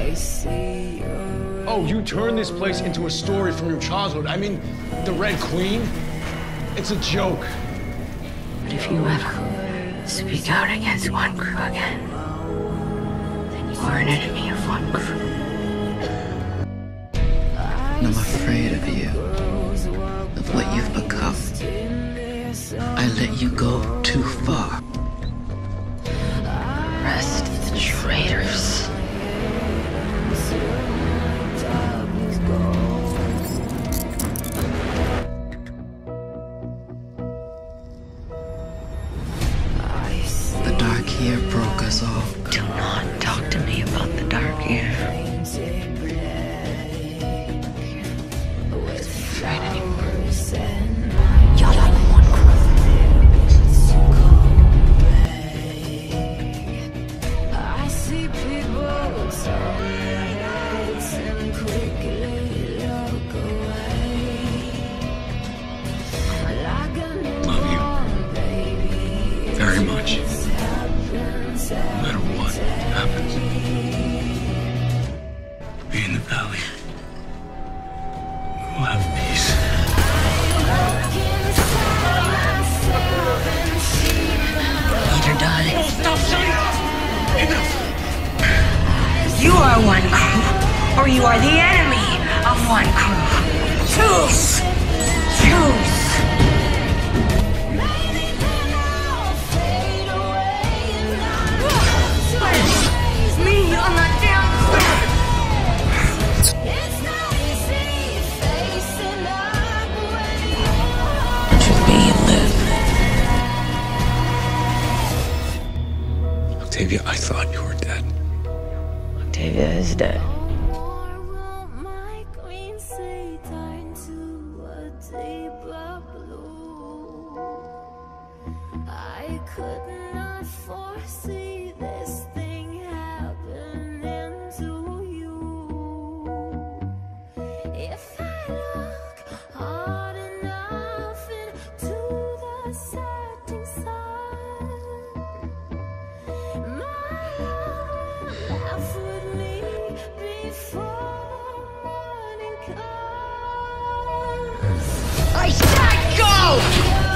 I see you. Oh, you turned this place into a story from your childhood. I mean, the Red Queen? It's a joke. But if you ever speak out against One Crew again, then you are an enemy of One Crew. And I'm afraid of you, of what you've become. I let you go too far. The rest of the traitors. The dark year broke us all. Do not talk to me about the dark year. I'm not afraid anymore. Y'all are One Crew. I see people so lights and quickly look away. Love you very much. No matter what happens, be in the valley. We'll have peace. Eat or die. No, stop shutting up! Enough! You are One Crew, or you are the enemy of One Crew. Choose! Choose! Octavia, I thought you were dead. Octavia is dead. I could not foresee this thing happening to you. If I look hard enough into the setting sun, my heart laughs with me before morning comes. I said go!